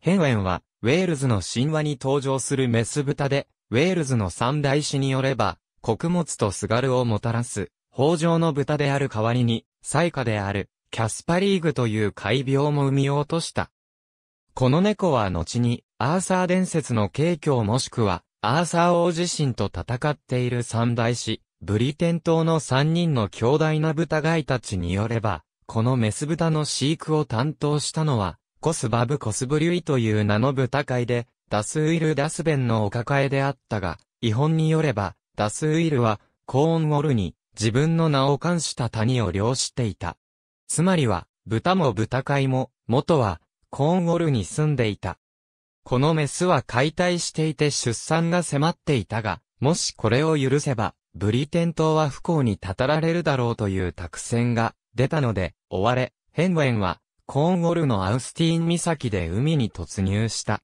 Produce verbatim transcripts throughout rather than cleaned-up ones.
ヘンウェンは、ウェールズの神話に登場するメス豚で、ウェールズの三大詩によれば、穀物とすがるをもたらす、豊穣の豚である代わりに、災禍である、キャスパリーグという怪病も生み落とした。この猫は後に、アーサー伝説の景況もしくは、アーサー王自身と戦っている三大師、ブリテン島の三人の強大な豚飼いたちによれば、このメス豚の飼育を担当したのは、コスバブ・コスブリュイという名の豚飼いで、ダスウィル・ダスベンのお抱えであったが、遺本によれば、ダスウィルは、コーンウォルに、自分の名を冠した谷を領していた。つまりは、豚も豚飼いも、元は、コーンウォルに住んでいた。このメスは解体していて出産が迫っていたが、もしこれを許せば、ブリテン島は不幸にたたられるだろうという託宣が出たので、追われ、ヘンウェンは、コーンウォルのアウスティーン岬で海に突入した。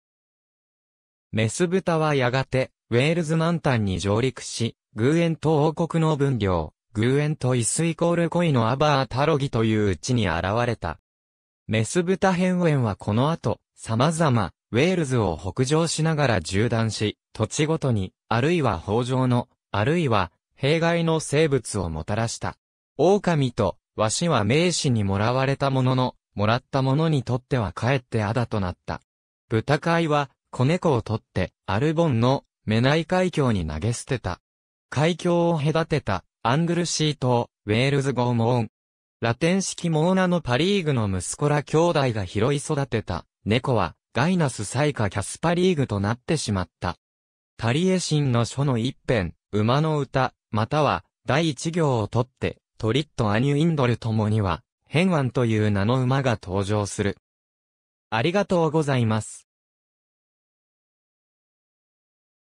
メス豚はやがて、ウェールズ南端に上陸し、グーエント王国の分領、グーエントイスイコールコイのアバータロギという地に現れた。メス豚ヘンウェンはこの後、様々、ウェールズを北上しながら縦断し、土地ごとに、あるいは豊穣の、あるいは、弊害の生物をもたらした。狼と、鷲は名士にもらわれたものの、もらったものにとってはかえってあだとなった。豚飼いは、子猫を取って、アルボンの、メナイ海峡に投げ捨てた。海峡を隔てた、アングルシー島、ウェールズ語モーン。ラテン式モーナのパリーグの息子ら兄弟が拾い育てた、猫は、ガイナス災禍キャスパリーグとなってしまった。タリエシンの書の一編、馬の歌、または、第一行を取って、トリット・アニュ・インドルともには、ヘンワンという名の馬が登場する。ありがとうございます。